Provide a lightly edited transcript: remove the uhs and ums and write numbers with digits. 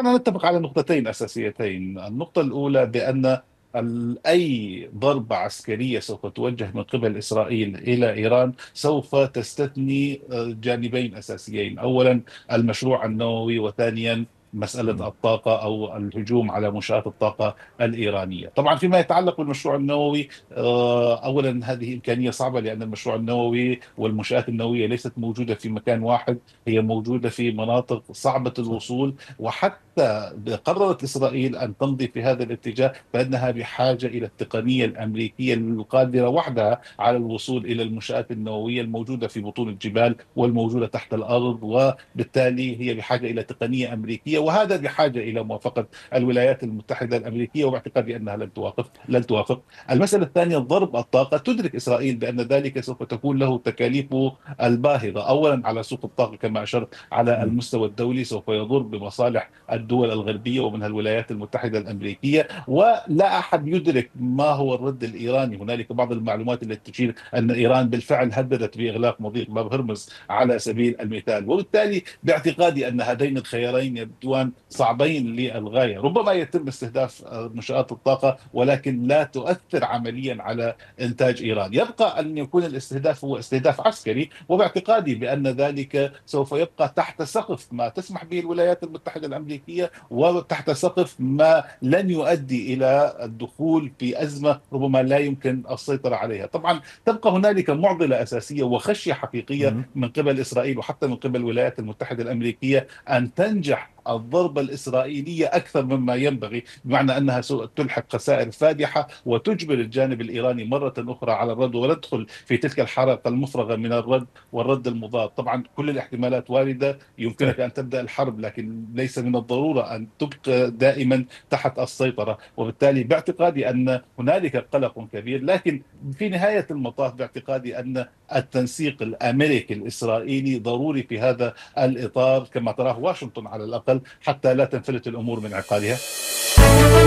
دعنا نتفق على نقطتين أساسيتين. النقطة الأولى بأن أي ضربة عسكرية سوف توجه من قبل إسرائيل إلى إيران سوف تستثني جانبين أساسيين، أولا المشروع النووي، وثانيا مسألة الطاقة أو الهجوم على منشآت الطاقة الإيرانية. طبعا فيما يتعلق بالمشروع النووي، أولا هذه إمكانية صعبة لأن المشروع النووي والمنشآت النووية ليست موجودة في مكان واحد، هي موجودة في مناطق صعبة الوصول، وحتى قررت إسرائيل أن تمضي في هذا الاتجاه فإنها بحاجة إلى التقنية الأمريكية القادرة وحدها على الوصول إلى المنشآت النووية الموجودة في بطون الجبال والموجودة تحت الأرض، وبالتالي هي بحاجة إلى تقنية أمريكية، وهذا بحاجة إلى موافقة الولايات المتحدة الأمريكية، وباعتقادي أنها لن توافق. المسألة الثانية ضرب الطاقة. تدرك إسرائيل بأن ذلك سوف تكون له تكاليف الباهظة، أولا على سوق الطاقة كما أشرت، على المستوى الدولي سوف يضر بمصالح الدول الغربية ومنها الولايات المتحدة الأمريكية، ولا أحد يدرك ما هو الرد الإيراني. هنالك بعض المعلومات التي تشير أن إيران بالفعل هددت بإغلاق مضيق باب هرمز على سبيل المثال، وبالتالي باعتقادي أن هذين الخيارين صعبين للغاية. ربما يتم استهداف منشآت الطاقة ولكن لا تؤثر عمليا على إنتاج إيران. يبقى أن يكون الاستهداف هو استهداف عسكري، وباعتقادي بأن ذلك سوف يبقى تحت سقف ما تسمح به الولايات المتحدة الأمريكية، وتحت سقف ما لن يؤدي إلى الدخول في أزمة ربما لا يمكن السيطرة عليها. طبعا تبقى هنالك معضلة أساسية وخشية حقيقية من قبل إسرائيل وحتى من قبل الولايات المتحدة الأمريكية أن تنجح الضربة الإسرائيلية أكثر مما ينبغي، بمعنى أنها تلحق خسائر فادحة وتجبر الجانب الإيراني مرة أخرى على الرد، وندخل في تلك الحلقة المفرغة من الرد والرد المضاد. طبعا كل الاحتمالات واردة، يمكنك أن تبدأ الحرب لكن ليس من الضرورة أن تبقى دائما تحت السيطرة، وبالتالي باعتقادي أن هنالك قلق كبير. لكن في نهاية المطاف باعتقادي أن التنسيق الأمريكي الإسرائيلي ضروري في هذا الإطار كما تراه واشنطن على الأقل حتى لا تنفلت الأمور من عقالها.